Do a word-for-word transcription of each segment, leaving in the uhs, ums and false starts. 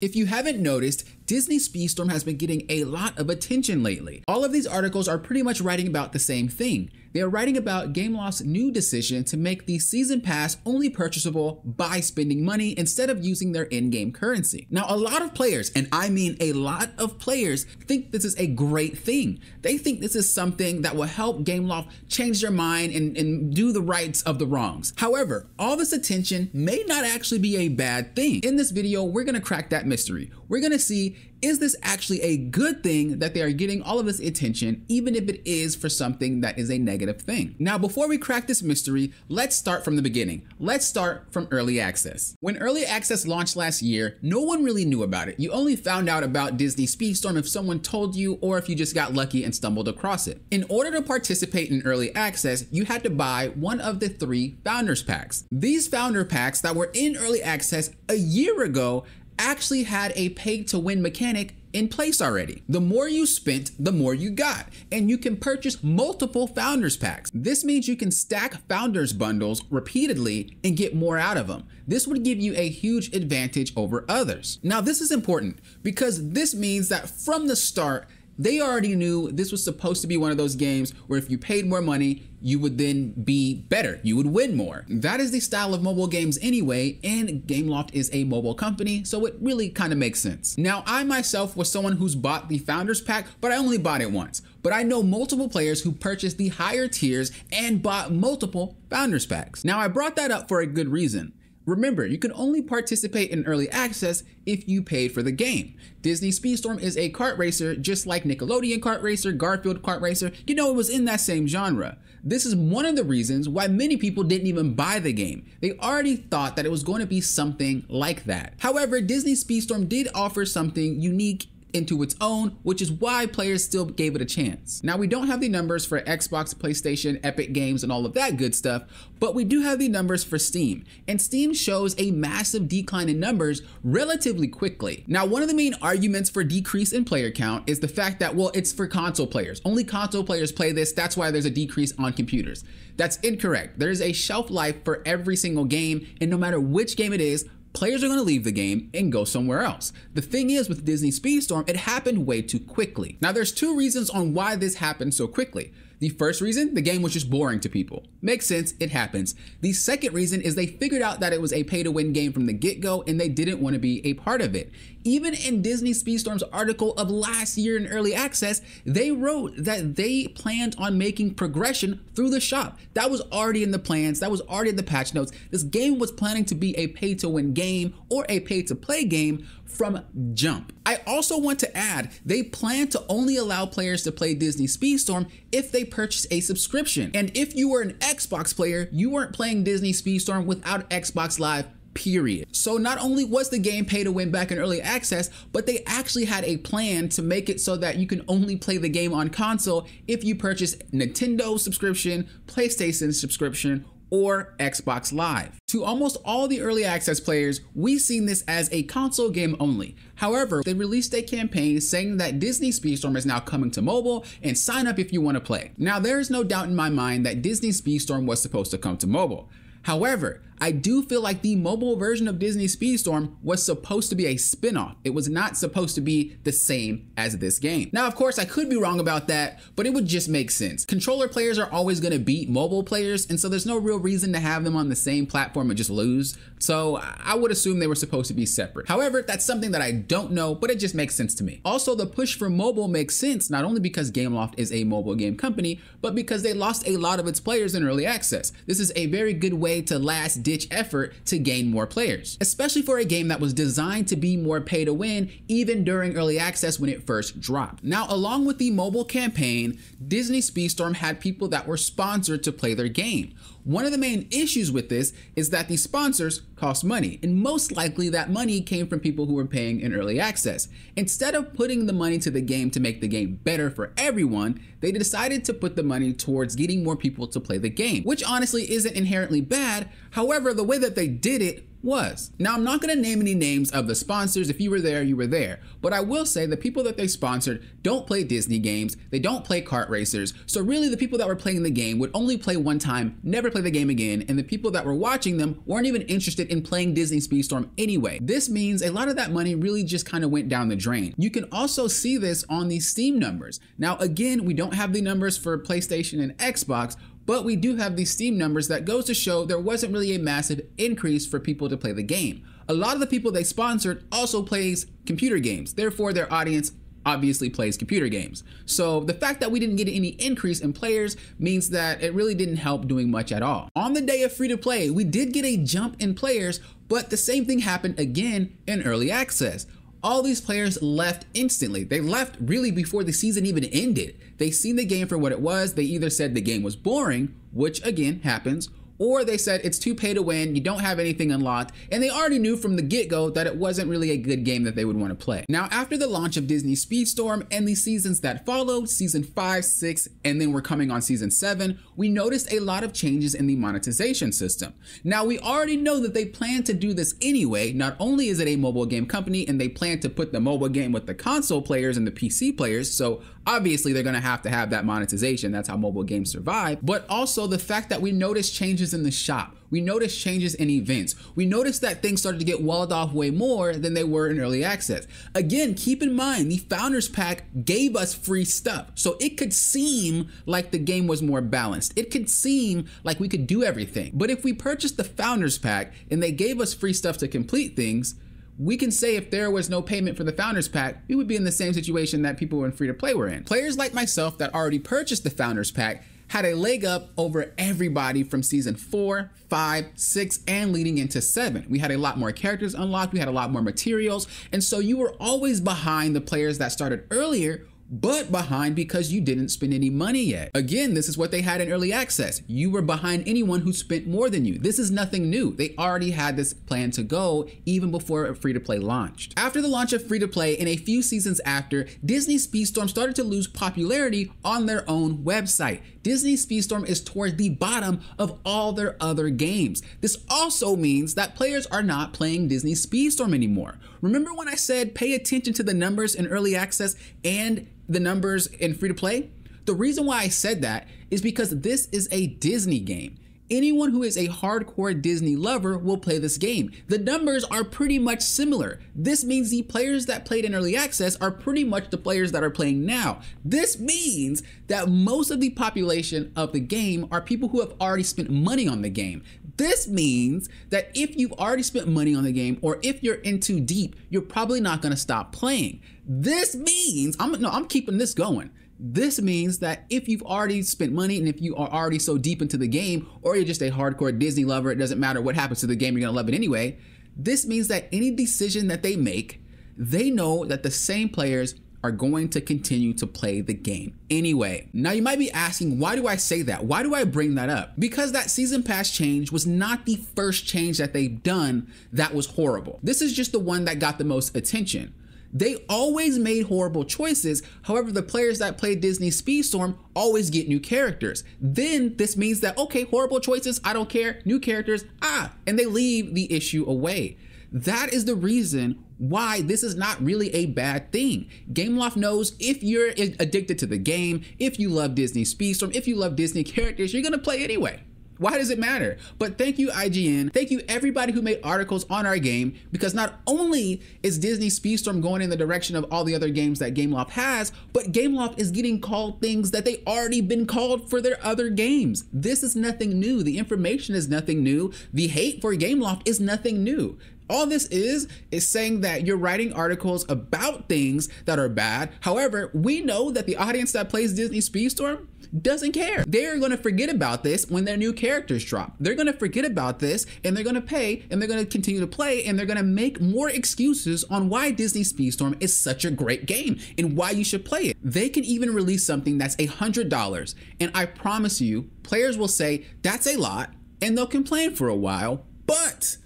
If you haven't noticed, Disney Speedstorm has been getting a lot of attention lately. All of these articles are pretty much writing about the same thing. They are writing about Gameloft's new decision to make the season pass only purchasable by spending money instead of using their in-game currency. Now, a lot of players, and I mean a lot of players, think this is a great thing. They think this is something that will help Gameloft change their mind and, and do the rights of the wrongs. However, all this attention may not actually be a bad thing. In this video, we're gonna crack that mystery. We're gonna see, is this actually a good thing that they are getting all of this attention, even if it is for something that is a negative thing? Now, before we crack this mystery, let's start from the beginning. Let's start from early access. When early access launched last year, no one really knew about it. You only found out about Disney Speedstorm if someone told you, or if you just got lucky and stumbled across it. In order to participate in early access, you had to buy one of the three founders packs. These founder packs that were in early access a year ago actually had a pay to win mechanic in place already. The more you spent, the more you got, and you can purchase multiple founders packs. This means you can stack founders bundles repeatedly and get more out of them. This would give you a huge advantage over others. Now, this is important because this means that from the start, they already knew this was supposed to be one of those games where if you paid more money, you would then be better. You would win more. That is the style of mobile games anyway, and Gameloft is a mobile company, so it really kind of makes sense. Now, I myself was someone who's bought the Founders Pack, but I only bought it once. But I know multiple players who purchased the higher tiers and bought multiple Founders Packs. Now, I brought that up for a good reason. Remember, you can only participate in early access if you paid for the game. Disney Speedstorm is a kart racer, just like Nickelodeon Kart Racer, Garfield Kart Racer. You know, it was in that same genre. This is one of the reasons why many people didn't even buy the game. They already thought that it was going to be something like that. However, Disney Speedstorm did offer something unique into its own, which is why players still gave it a chance. Now, we don't have the numbers for Xbox, PlayStation, Epic Games, and all of that good stuff, but we do have the numbers for Steam, and Steam shows a massive decline in numbers relatively quickly. Now, one of the main arguments for decrease in player count is the fact that, well, it's for console players. Only console players play this, that's why there's a decrease on computers. That's incorrect. There is a shelf life for every single game, and no matter which game it is, players are going to leave the game and go somewhere else. The thing is, with Disney Speedstorm, it happened way too quickly. Now, there's two reasons on why this happened so quickly. The first reason, the game was just boring to people. Makes sense, it happens. The second reason is they figured out that it was a pay-to-win game from the get-go, and they didn't want to be a part of it. Even in Disney Speedstorm's article of last year in early access, they wrote that they planned on making progression through the shop. That was already in the plans, that was already in the patch notes. This game was planning to be a pay-to-win game or a pay-to-play game from jump. I also want to add, they plan to only allow players to play Disney Speedstorm if they purchase a subscription. And if you were an Xbox player, you weren't playing Disney Speedstorm without Xbox Live, period. So not only was the game pay to win back in early access, but they actually had a plan to make it so that you can only play the game on console if you purchase Nintendo subscription, PlayStation subscription, or Xbox Live. To almost all the early access players, we've seen this as a console game only. However, they released a campaign saying that Disney Speedstorm is now coming to mobile and sign up if you want to play. Now, there is no doubt in my mind that Disney Speedstorm was supposed to come to mobile. However, I do feel like the mobile version of Disney Speedstorm was supposed to be a spin-off. It was not supposed to be the same as this game. Now, of course, I could be wrong about that, but it would just make sense. Controller players are always gonna beat mobile players, and so there's no real reason to have them on the same platform and just lose. So I would assume they were supposed to be separate. However, that's something that I don't know, but it just makes sense to me. Also, the push for mobile makes sense, not only because Gameloft is a mobile game company, but because they lost a lot of its players in early access. This is a very good way to last ditch effort to gain more players, especially for a game that was designed to be more pay to win even during early access when it first dropped. Now, along with the mobile campaign, Disney Speedstorm had people that were sponsored to play their game. One of the main issues with this is that the sponsors cost money, and most likely that money came from people who were paying in early access. Instead of putting the money to the game to make the game better for everyone, they decided to put the money towards getting more people to play the game, which honestly isn't inherently bad. However, the way that they did it was. Now, I'm not going to name any names of the sponsors. If you were there, you were there. But I will say the people that they sponsored don't play Disney games. They don't play kart racers. So really the people that were playing the game would only play one time, never play the game again. And the people that were watching them weren't even interested in playing Disney Speedstorm anyway. This means a lot of that money really just kind of went down the drain. You can also see this on the Steam numbers. Now, again, we don't have the numbers for PlayStation and Xbox, but we do have these Steam numbers that goes to show there wasn't really a massive increase for people to play the game. A lot of the people they sponsored also plays computer games. Therefore, their audience obviously plays computer games. So the fact that we didn't get any increase in players means that it really didn't help doing much at all. On the day of free to play, we did get a jump in players, but the same thing happened again in early access. All these players left instantly. They left really before the season even ended. They seen the game for what it was. They either said the game was boring, which again happens, or they said it's too pay to win, you don't have anything unlocked, and they already knew from the get-go that it wasn't really a good game that they would want to play. Now, after the launch of Disney Speedstorm and the seasons that followed, season five, six, and then we're coming on season seven, we noticed a lot of changes in the monetization system. Now, we already know that they plan to do this anyway. Not only is it a mobile game company and they plan to put the mobile game with the console players and the P C players, so obviously they're gonna have to have that monetization. That's how mobile games survive. But also the fact that we noticed changes in the shop. We noticed changes in events. We noticed that things started to get walled off way more than they were in early access. Again, keep in mind, the Founders Pack gave us free stuff. So it could seem like the game was more balanced. It could seem like we could do everything. But if we purchased the Founders Pack and they gave us free stuff to complete things, we can say if there was no payment for the Founders Pack, we would be in the same situation that people in free to play were in. Players like myself that already purchased the Founders Pack had a leg up over everybody from season four, five, six, and leading into seven. We had a lot more characters unlocked, we had a lot more materials, and so you were always behind the players that started earlier, but behind because you didn't spend any money yet. Again, this is what they had in early access. You were behind anyone who spent more than you. This is nothing new. They already had this plan to go even before free-to-play launched. After the launch of free-to-play and a few seasons after, Disney Speedstorm started to lose popularity on their own website. Disney Speedstorm is toward the bottom of all their other games. This also means that players are not playing Disney Speedstorm anymore. Remember when I said pay attention to the numbers in early access and the numbers in free to play? The reason why I said that is because this is a Disney game. Anyone who is a hardcore Disney lover will play this game. The numbers are pretty much similar. This means the players that played in early access are pretty much the players that are playing now. This means that most of the population of the game are people who have already spent money on the game. This means that if you've already spent money on the game or if you're in too deep, you're probably not gonna stop playing. This means, I'm, no, I'm keeping this going. This means that if you've already spent money and if you are already so deep into the game or you're just a hardcore Disney lover, it doesn't matter what happens to the game, you're gonna love it anyway. This means that any decision that they make, they know that the same players are going to continue to play the game anyway. Now you might be asking, why do I say that? Why do I bring that up? Because that season pass change was not the first change that they've done that was horrible. This is just the one that got the most attention. They always made horrible choices. However, the players that play Disney Speedstorm always get new characters. Then this means that, okay, horrible choices, I don't care, new characters, ah, and they leave the issue away. That is the reason why this is not really a bad thing. Gameloft knows if you're addicted to the game, if you love Disney Speedstorm, if you love Disney characters, you're gonna play anyway. Why does it matter? But thank you, I G N. Thank you, everybody who made articles on our game, because not only is Disney Speedstorm going in the direction of all the other games that Gameloft has, but Gameloft is getting called things that they already been called for their other games. This is nothing new. The information is nothing new. The hate for Gameloft is nothing new. All this is, is saying that you're writing articles about things that are bad. However, we know that the audience that plays Disney Speedstorm doesn't care. They're gonna forget about this when their new characters drop. They're gonna forget about this and they're gonna pay and they're gonna continue to play and they're gonna make more excuses on why Disney Speedstorm is such a great game and why you should play it. They can even release something that's a hundred dollars, and I promise you, players will say, that's a lot, and they'll complain for a while, but,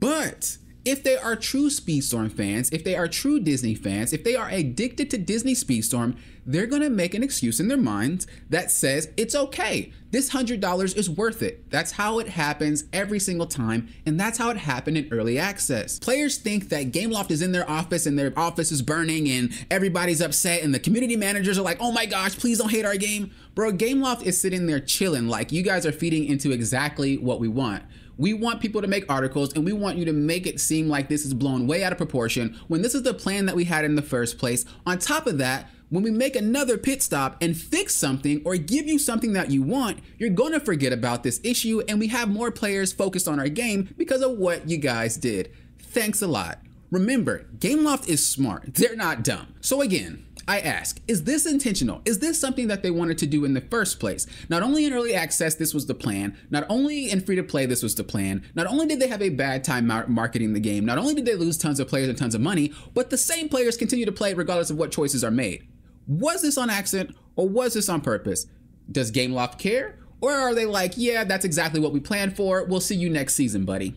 but, if they are true Speedstorm fans, if they are true Disney fans, if they are addicted to Disney Speedstorm, they're gonna make an excuse in their minds that says, it's okay, this one hundred dollars is worth it. That's how it happens every single time, and that's how it happened in early access. Players think that Gameloft is in their office and their office is burning and everybody's upset and the community managers are like, oh my gosh, please don't hate our game. Bro, Gameloft is sitting there chilling like you guys are feeding into exactly what we want. We want people to make articles and we want you to make it seem like this is blown way out of proportion when this is the plan that we had in the first place. On top of that, when we make another pit stop and fix something or give you something that you want, you're gonna forget about this issue and we have more players focused on our game because of what you guys did. Thanks a lot. Remember, Gameloft is smart. They're not dumb. So again, I ask, is this intentional? Is this something that they wanted to do in the first place? Not only in early access, this was the plan. Not only in free to play, this was the plan. Not only did they have a bad time marketing the game, not only did they lose tons of players and tons of money, but the same players continue to play regardless of what choices are made. Was this on accident or was this on purpose? Does Gameloft care? Or are they like, yeah, that's exactly what we planned for. We'll see you next season, buddy.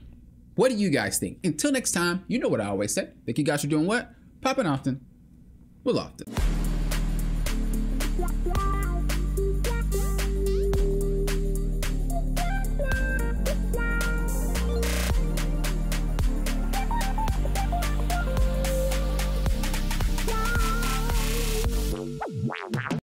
What do you guys think? Until next time, you know what I always say. Think you guys are doing what? Popping often. Well, often. Wow.